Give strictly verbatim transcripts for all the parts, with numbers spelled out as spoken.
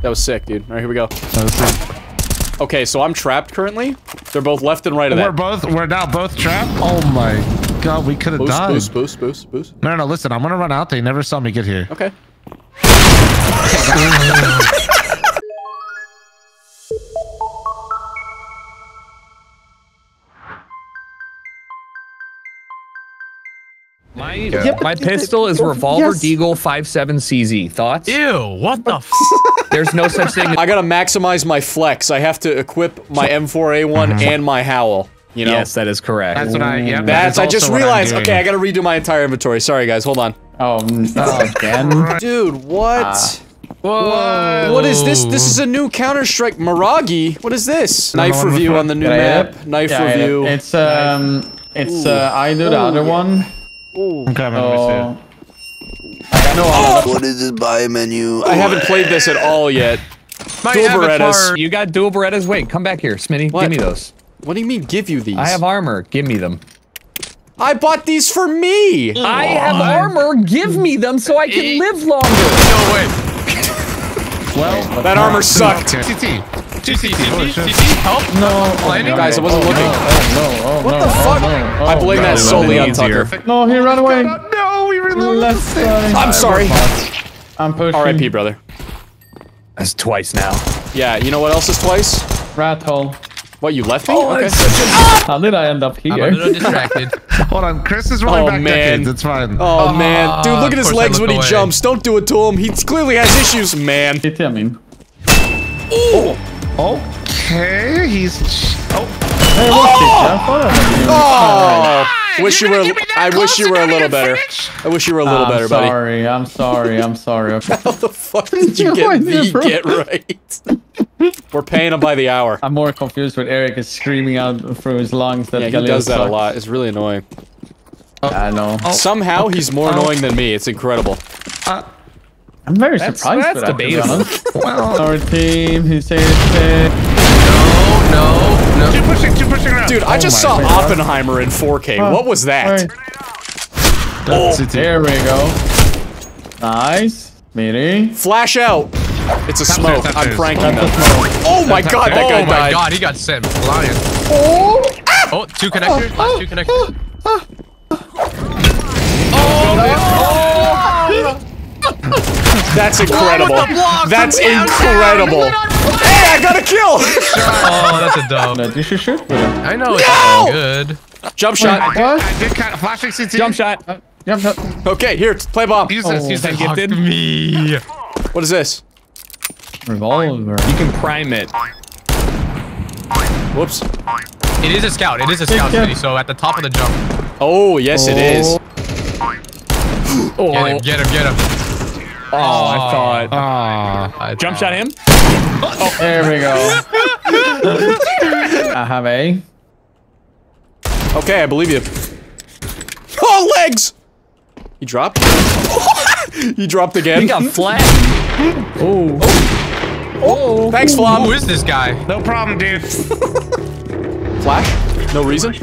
That was sick, dude. All right, here we go. Okay, so I'm trapped currently. They're both left and right of that. We're both. We're now both trapped. Oh my god, we could have died. Boost, boost, boost, boost. No, no, no. Listen, I'm gonna run out. They never saw me get here. Okay. My, yeah. my pistol is revolver yes. Deagle five seven C Z. Thoughts? Ew, what the f? There's no such thing. I gotta maximize my flex. I have to equip my M four A one and my Howl. You know? Yes, that is correct. That's what I, yeah. That's, that's I just realized, okay, I gotta redo my entire inventory. Sorry guys, hold on. Oh, no, again? Dude, what? Uh. Whoa. What is this? This is a new Counter-Strike Mirage. What is this? Knife review on the new map. Knife yeah, review. It's, um, it's, uh, either the other one. Ooh. I'm coming oh. with I got no oh. What is this buy menu? I haven't played this at all yet. My dual Berettas. You got dual Berettas? Wait, come back here, Smitty. What? Give me those. What do you mean, give you these? I have armor. Give me them. I bought these for me! What? I have armor. Give me them so I can live longer. No way. Well, that armor sucked. T T. Help? No. Guys, I wasn't looking. Oh, no. What the fuck? I blame that solely on Tucker. No, he ran away. No, he relentless. I'm sorry. I'm pushing. R I P, brother. That's twice now. Yeah, you know what else is twice? Rat hole. What, you left me? How did I end up here? I'm a little distracted. Hold on, Chris is running back decades. It's fine. Oh, man. Dude, look at his legs when he jumps. Don't do it to him. He clearly has issues, man. Hit him in. Ooh. Okay, he's. Oh! Hey, oh! oh. oh. Wish you were. I wish you were a little better. Finish? I wish you were a little I'm better, buddy. Sorry, I'm sorry, I'm sorry. Okay. How the fuck did you get me get right? We're paying him by the hour. I'm more confused when Eric is screaming out through his lungs that yeah, Galileo he does that sucks. a lot. It's really annoying. Oh. I know. Oh. Somehow okay. he's more oh. annoying than me. It's incredible. Uh. I'm very that's, surprised that's that, debatable. Wow. Our team, who saved it. No, no, no. Two pushing, two pushing around. Dude, oh I just saw God. Oppenheimer in four K. Oh, what was that? Right. Oh. There we go. Nice. Meaty. Flash out. It's a top smoke. Top I'm pranking them. Oh my top God, top that guy oh died. Oh my God, he got sent flying. Oh, ah. oh two connectors. Oh. Oh. Two connectors. Oh. oh. oh. That's incredible. That's incredible. Hey, I got a kill! Oh, that's a dub. No, you should shoot with him. I know it's no! all good. Jump shot. Wait, what? I did kind of flashing C T. Jump shot. Uh, jump shot. Okay, here, play bomb. Use this, oh, use that gifted. Me. What is this? Revolver. You can prime it. Whoops. It is a scout. It is a scout, City, so at the top of the jump. Oh, yes, oh. it is. Oh. Get him, get him, get him. Oh, I thought. Oh, I Jump shot him. Oh. There we go. I have a. Okay, I believe you. Oh, legs! He dropped. He dropped again. He got flat. Oh. Oh. oh. Thanks, Flom. Who is this guy? No problem, dude. Flash? No reason?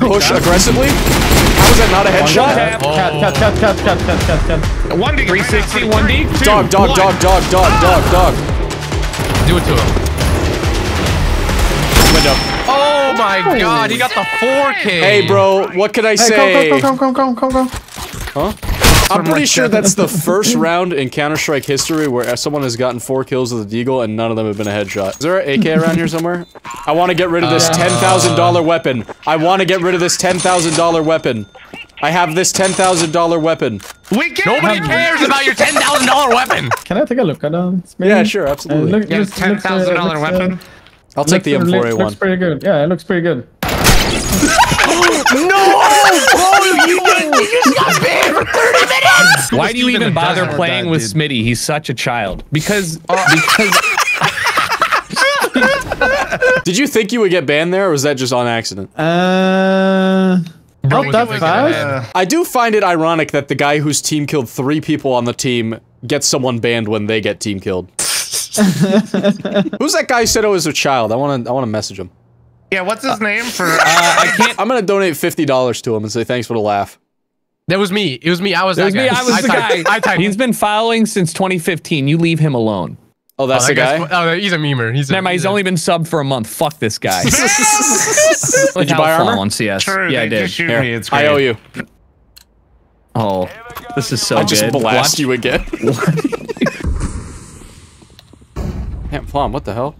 Push aggressively? How is that not a headshot? Tap, tap, tap, tap, tap, tap, tap, tap. one D, three sixty, one D, two, Dog, dog, dog, dog, dog, dog, dog. Do it to him. Window. Oh my god, he got the four K. Hey bro, what could I say? Hey, come, come, come, come, come, come. Huh? I'm pretty sure that's the first round in Counter-Strike history where someone has gotten four kills with a Deagle and none of them have been a headshot. Is there an A K around here somewhere? I want to get rid of this ten thousand dollar weapon. I want to get rid of this ten thousand dollar weapon. I have this ten thousand dollar weapon. We can't Nobody cares about your ten thousand dollar weapon! Can I take a look at it? Yeah, sure, absolutely. Uh, look, yeah, ten thousand dollar uh, weapon. Uh, I'll take the M four A one. It looks pretty good. Yeah, it looks pretty good. No! Bro, you, you just got banned for thirty minutes! Why do you even bother playing with Smitty? He's such a child. Because... Uh, because did you think you would get banned there, or was that just on accident? Uh... Bro, that fast? I do find it ironic that the guy who's team killed three people on the team gets someone banned when they get team killed. Who's that guy who said I was a child? I want to I want to message him. Yeah, what's his uh, name for uh, I can't I'm going to donate fifty dollars to him and say thanks for the laugh. That was me. It was me. I was, that was guy. me. I was I the typed. guy. I typed. He's been following since twenty fifteen. You leave him alone. Oh, that's oh, the guy. Oh, he's a memer. He's. Never mind. He's, he's only been subbed for a month. Fuck this guy. Did you buy armor on C S? True, yeah, I did. Here. Me. It's I owe you. Oh, this is so good. I just good. blast Watch. you again. Damn, Plum, what the hell?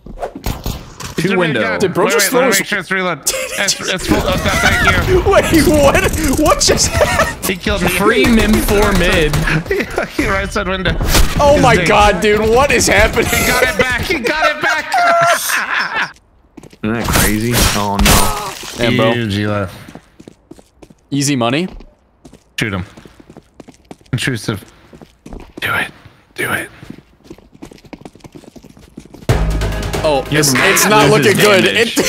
Two windows. Did bro wait, just wait, throw? Make sure it's reload. It's, it's full. Oh, thank you. Wait, what? What just happened? He killed me. Free M four mid. He right side window. Oh His my thing. god, dude, what is happening? He got it back. He got it back. Isn't that crazy? Oh no. Damn, bro. Ew, Easy money. Shoot him. Intrusive. Do it. Do it. Oh, it's, it's not looking good. It he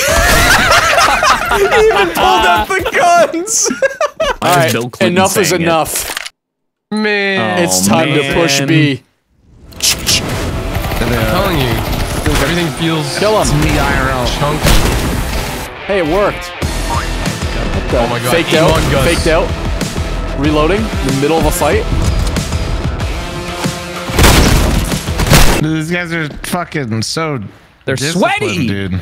even pulled out the guns. All right, enough is enough. It. Man, it's time man. to push B. I'm telling you, everything feels Kill him. I R L. Chunky. Hey, it worked. Oh my god. Faked out. Faked out. Reloading in the middle of a fight. These guys are fucking so. They're sweaty, dude.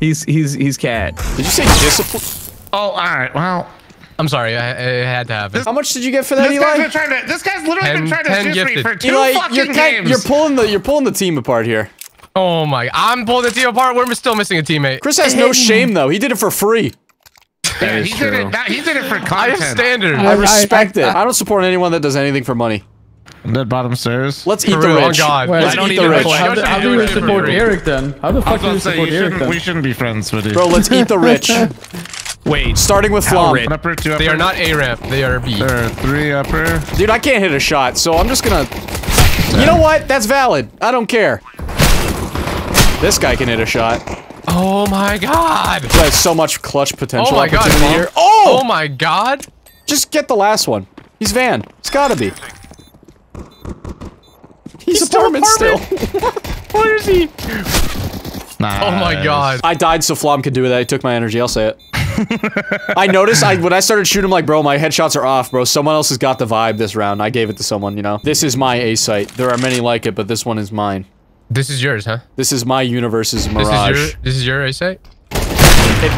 He's he's he's cat. Did you say discipline? Oh, all right. Well, I'm sorry. I, I had to have it. How much did you get for that, this Eli? Guy's been trying to, this guy's literally ten, been trying to shoot me for two Eli, fucking you're, games. You're pulling the you're pulling the team apart here. Oh my! I'm pulling the team apart. We're still missing a teammate. Chris has no shame though. He did it for free. Yeah, he true. did it. He did it for content. I have standards. I respect I, I, it. I don't support anyone that does anything for money. That bottom stairs. Let's eat the rich. Oh God. Wait, Let's I don't eat the rich. How, how do you support Eric then? How the fuck do you support Eric then? We shouldn't be friends with you. Bro, let's eat the rich. Wait. Starting with Flom. Upper, two upper. They are not A-ramp. They are B. There are three upper. Dude, I can't hit a shot, so I'm just gonna... Yeah. You know what? That's valid. I don't care. This guy can hit a shot. Oh my God. He has so much clutch potential. Oh my God. Here. Oh! Oh my God. Just get the last one. He's Van. It's gotta be. He's, He's apartment still. still. Where is he? Nice. Oh my god. I died so Flom could do that. He took my energy. I'll say it. I noticed I when I started shooting him like, bro, my headshots are off, bro. Someone else has got the vibe this round. I gave it to someone, you know? This is my A site. There are many like it, but this one is mine. This is yours, huh? This is my universe's Mirage. This is your, this is your A site? It,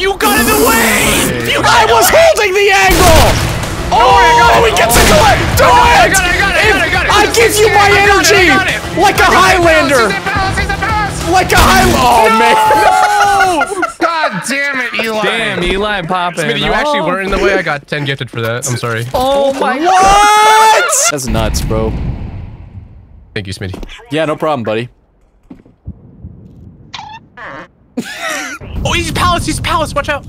you got in the way! You I was holding the angle! Oh, oh, he gets into it! Do it! I give you my energy! Like a Highlander! Like a Highlander! Oh, man! No! God damn it, Eli! Damn, Eli popping. Smitty, you actually were in the way. I got ten gifted for that. I'm sorry. Oh my god! That's nuts, bro. Thank you, Smitty. Yeah, no problem, buddy. Oh, he's Palace! He's Palace! Watch out!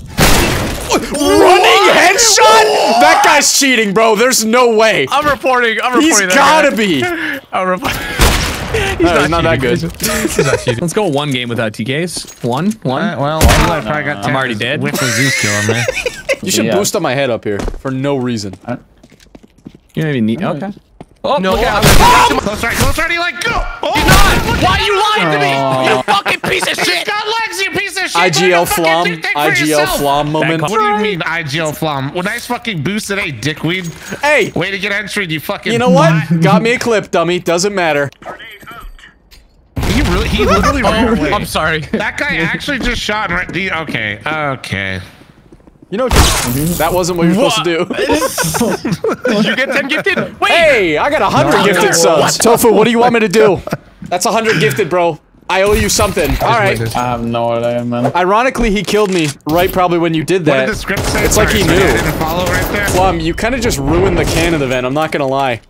Running what? headshot? What? That guy's cheating, bro. There's no way. I'm reporting. I'm reporting. He's that gotta guy. be. I'm reporting. He's no, not, not that good. He's not cheating. Let's go one game without T Ks. One, one. Uh, well, uh, I got I'm already dead. With Zeus killing me. You should yeah. boost up my head up here for no reason. Uh, you don't even need. Okay. Oh no! Look out. Oh. Close right, close right. He like go. Oh, he's not. Why you lying to me? Oh. You fucking piece of shit. He's got legs, you piece of shit. I G L Flom. I G L Flom moment. What do you mean I G L Flom? Well, nice fucking boost today, dickweed. Hey. Way to get entry, you fucking. You know what? Got me a clip, dummy. Doesn't matter. He really? He literally ran away. I'm sorry. That guy actually just shot. Right, okay. Okay. You know, that wasn't what you were supposed to do. Did you get ten gifted? Wait. Hey, I got one hundred no, gifted subs. What? Tofu, what do you want me to do? That's one hundred gifted, bro. I owe you something. All right. I have no idea, man. Ironically, he killed me right probably when you did that. What did the script say? It's Sorry, like he knew. I didn't follow right there. Plum, you kind of just ruined the can of the vent. I'm not going to lie.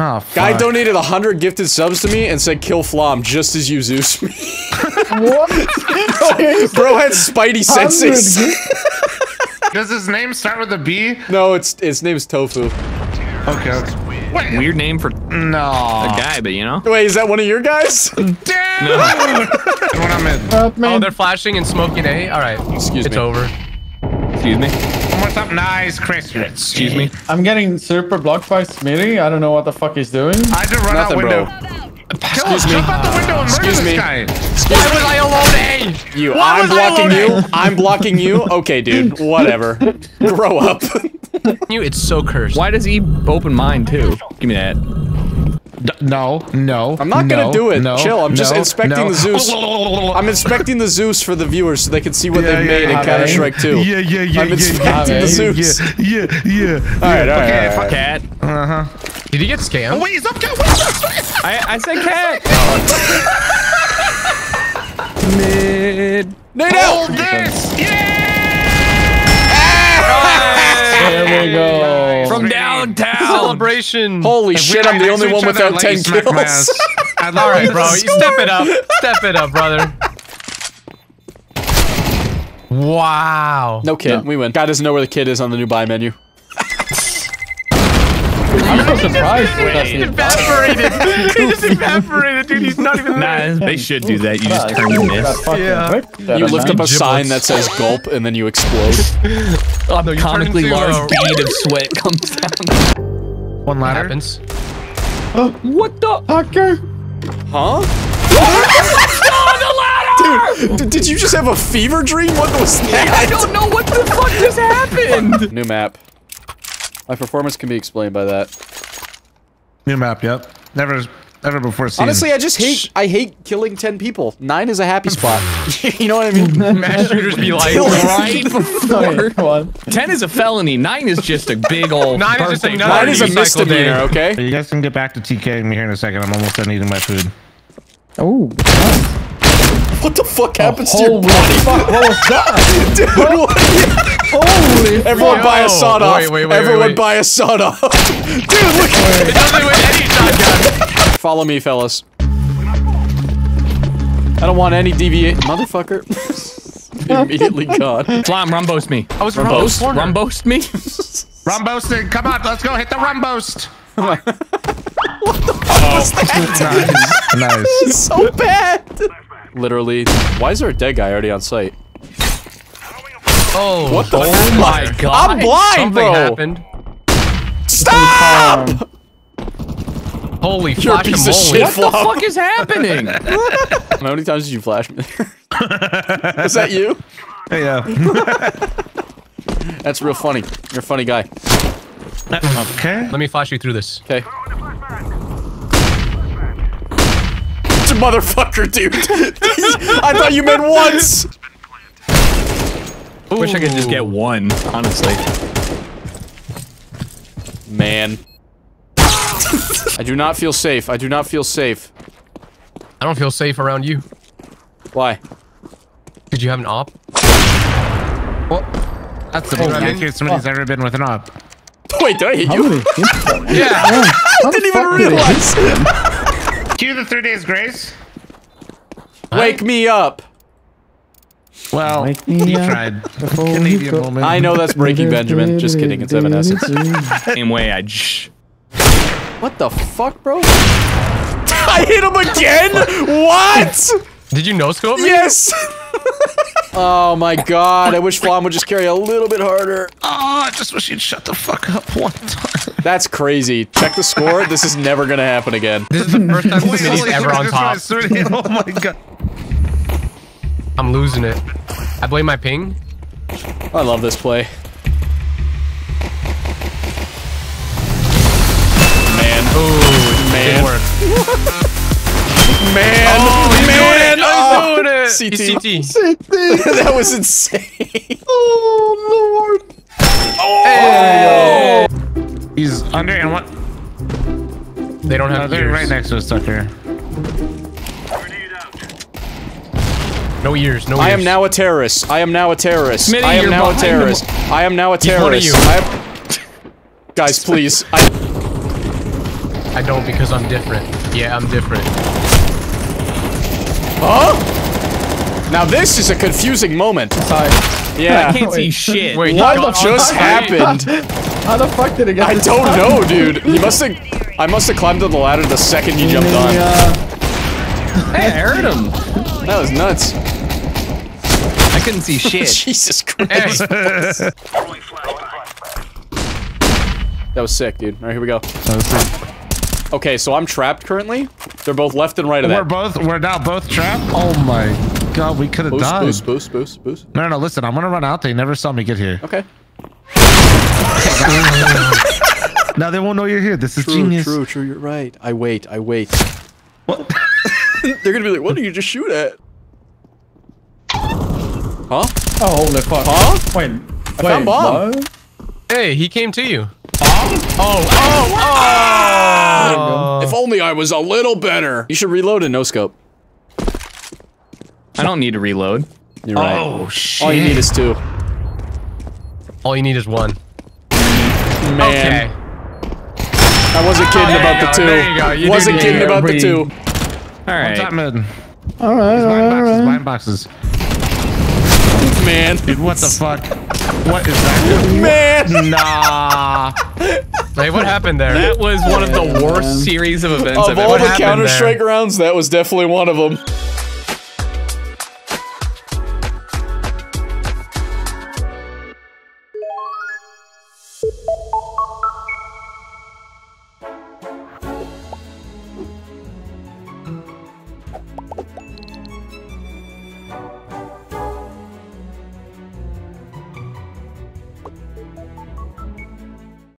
Oh, fuck. Guy donated one hundred gifted subs to me and said, kill Flom, just as you Zeus me. What? Bro had spidey senses. Does his name start with a B? No, it's his name is Tofu. Okay. Wait. Weird name for no a guy, but you know. Wait, is that one of your guys? Damn. No. When I'm in. Uh, oh, they're flashing and smoking A. All right. Excuse it's me. It's over. Excuse me. What's up? Nice, Chris. Excuse me. I'm getting super blocked by Smitty. I don't know what the fuck he's doing. I just run Nothing, out window. Bro. Excuse me. Jump out the window and murder Excuse this guy. Why was I alone, A? You. Why I'm blocking you. I'm blocking you. Okay, dude. Whatever. Grow up. You. It's so cursed. Why does he open mine too? Give me that. No, no. I'm not no, gonna do it. No, Chill. I'm no, just inspecting no. the Zeus. I'm inspecting the Zeus for the viewers so they can see what yeah, they yeah, made yeah, in Counter-Strike two. Yeah, yeah, yeah. I'm inspecting yeah, yeah, the Zeus. Yeah, yeah, yeah. yeah. All right, all right. Okay, fuck cat. Uh huh. Did he get scammed? Oh wait, he's up cat. I I said cat. Oh. Mid. No, no. Hold this. Yeah. There we go. From downtown. Celebration. Holy shit, I'm the only one without ten kills. Alright, bro. You step it up. Step it up, brother. Wow. No kid. No. We win. God doesn't know where the kid is on the new buy menu. I'm so surprised. He just evaporated. He just evaporated, dude. He's not even there. Nah, they should do that. You just turn and miss. Yeah. You lift up a sign that says gulp and then you explode. Oh, no, you comically large a bead of sweat comes down. One ladder. What happens? Uh, what the? Hacker. Huh? Oh, the ladder! Dude, did you just have a fever dream? What was that? I don't know what the fuck just happened. New map. My performance can be explained by that. New map, yep. Never, never before seen. Honestly, I just hate, I hate killing ten people. Nine is a happy spot. You know what I mean? Mass shooters be like, right before. Ten is a felony. Nine is just a big old. Nine is just another. Nine is a misdemeanor. Okay. You guys can get back to TKing me here in a second. I'm almost done eating my food. Oh. What the fuck happens oh, to your body? Fuck, what was that? Dude, what? Holy Everyone yo. buy a sawed-off. Wait, wait, wait, Everyone wait, wait. buy a sawed-off. Dude, look at it. doesn't win any shotgun. Follow me, fellas. I don't want any deviate. Motherfucker. Immediately gone. Slime, rumboast me. I was rumboast. Rumboast me? Rumboasting. Come on, let's go hit the rumboast. What the fuck oh. was that? Nice. Nice. That is so bad. Literally. Why is there a dead guy already on site? Oh, what the oh fuck? my god! I'm blind, Something bro. Happened. Stop! Holy You're flash piece of shit What flop. the fuck is happening? How many times did you flash me? Is that you? Yeah. That's real funny. You're a funny guy. Okay. Let me flash you through this. Okay. It's a motherfucker, dude. I thought you meant once. I wish I could just get one, honestly. Man. I do not feel safe. I do not feel safe. I don't feel safe around you. Why? Did you have an op? What? That's the best oh, case somebody's oh. ever been with an op. Wait, did I hit you? Yeah. I didn't even realize. Cue the Three Days Grace. Wake me up. Well, like he tried. I know that's Breaking Benjamin. Just kidding, it's Evanescence. Same way I j What the fuck, bro? I hit him again? What? Did you no-scope me? Yes! Oh my god, I wish Flom would just carry a little bit harder. Oh, I just wish you'd shut the fuck up one time. That's crazy. Check the score. This is never gonna happen again. This is the first time this mini's ever on top. Oh my god. I'm losing it. I blame my ping. I love this play. Man. Ooh, man. It worked. Man. Oh, man. Oh, doing it. C T. C T. That was insane. Oh, Lord. Oh. Hey. He's under and what? They don't have no, They're ears. right next to us, sucker. No ears, no ears. I am now a terrorist. I am now a terrorist. I am now a terrorist. I am now a terrorist. He's one of you. Guys, please. I... I don't because I'm different. Yeah, I'm different. Huh? Now this is a confusing moment. Sorry. Yeah. I can't see shit. Wait, what just happened? How the fuck did it get I don't know, dude. You must have... I must have climbed on the ladder the second you jumped on. Hey, I heard him. That was nuts. I couldn't see shit. Jesus Christ. That was sick, dude. Alright, here we go. That was sick. Okay, so I'm trapped currently. They're both left and right of that. We're both, we're now both trapped? Oh my god, we could have died. Boost, boost, boost, boost. No, no, no, listen, I'm gonna run out. They never saw me get here. Okay. Now they won't know you're here. This is true, genius. True, true, you're right. I wait, I wait. What? They're gonna be like, what did you just shoot at? Huh? Oh, holy fuck. Huh? Wait, I wait, found bomb. What? Hey, he came to you. Oh, oh, oh, oh! Oh. If only I was a little better. You should reload a no scope. I don't need to reload. You're right. Oh, shit. All you need is two. All you need is one. Man. Okay. I wasn't kidding oh, about the go, two. There you go. You wasn't kidding here. About the two. All right. All right. All right. Blind boxes. Man. Dude, what the fuck? What is that? Man! Nah. Hey, what happened there? That was one of the worst series of events I've ever had. Of all the Counter-Strike rounds, that was definitely one of them.